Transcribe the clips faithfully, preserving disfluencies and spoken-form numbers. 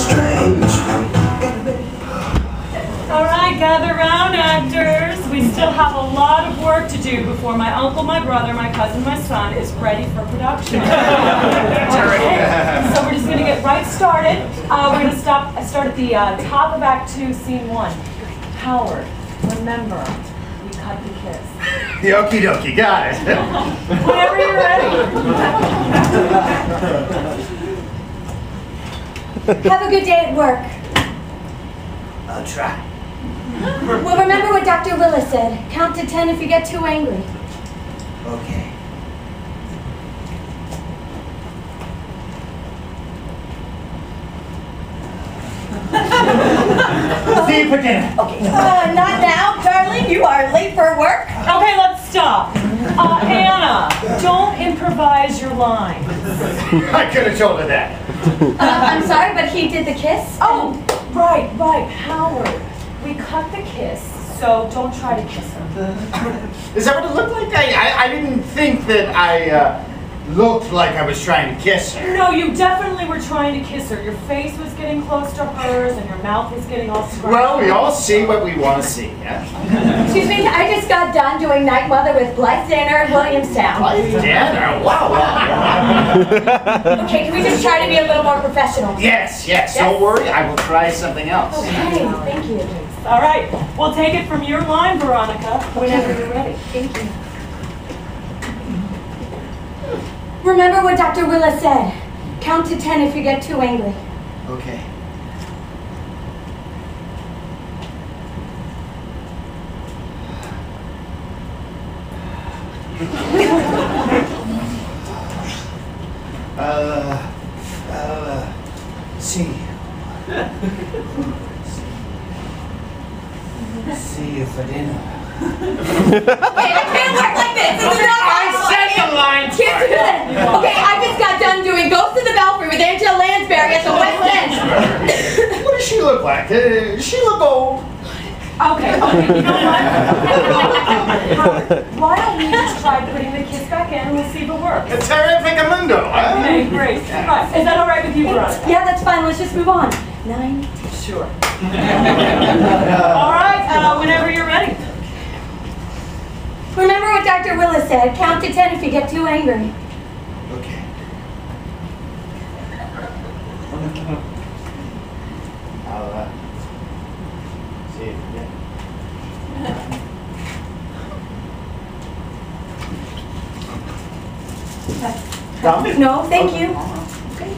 strange. All right, gather round, actors. We still have a lot of work to do before my uncle, my brother, my cousin, my son is ready for production. Okay. So we're just going to get right started. Uh, we're going to stop. I start at the uh, top of Act Two, Scene One. Howard, remember, we cut the kiss. The okie dokie, got it. Whenever you're ready. Have a good day at work. I'll try. Well, remember what Doctor Willis said. Count to ten if you get too angry. Okay. See you for dinner. Okay. Uh, not now, darling. You are late for work. Okay, let's stop. Uh, Anna, don't improvise your lines. I could have told her that. Uh, I'm sorry, but he did the kiss. Oh, right, right, Howard. We cut the kiss, so don't try to kiss him. Is that what it looked like? I, I, I didn't think that I uh, looked like I was trying to kiss her. No, you definitely were trying to kiss her. Your face was getting close to hers, and your mouth was getting all scratched. Well, we all see what we want to see, yeah? Excuse me, I just got done doing Night Mother with Blythe Danner and Williamstown. Blythe Danner? Wow, wow. Okay, can we just try to be a little more professional? Yes, yes, yes. Don't worry, I will try something else. Okay, thank you. All right, we'll take it from your line, Veronica, whenever you're ready. Thank you. Remember what Doctor Willis said. Count to ten if you get too angry. Okay. uh, uh, see. See you for dinner. Okay, I can't work like this. This okay, is not I said the line. Can't do that. Okay, I just got done doing Ghost of the Belfry with Angela Lansbury at the White Lens. What does she look like? Does she look old? Okay, okay, you know what? Why don't we just try putting the kiss back in and we'll see if it works? It's terrificamundo. Okay, great. Right. Is that all right with you, Veronica? Yeah, that's fine. Let's just move on. Nine. Sure. All right, uh, whenever you're ready. Remember what Doctor Willis said. Count to ten if you get too angry. Okay. I'll uh, see you again. Uh, no, thank you. Okay.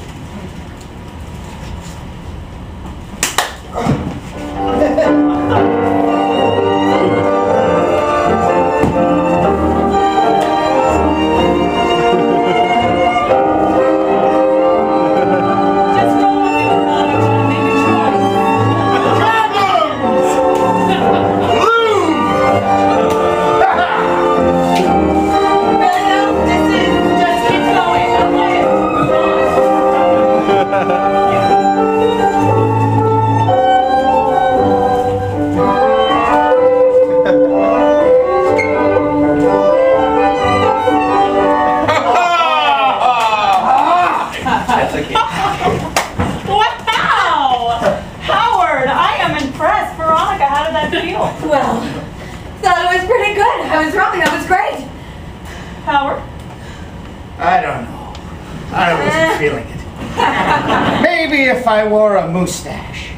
I wore a mustache.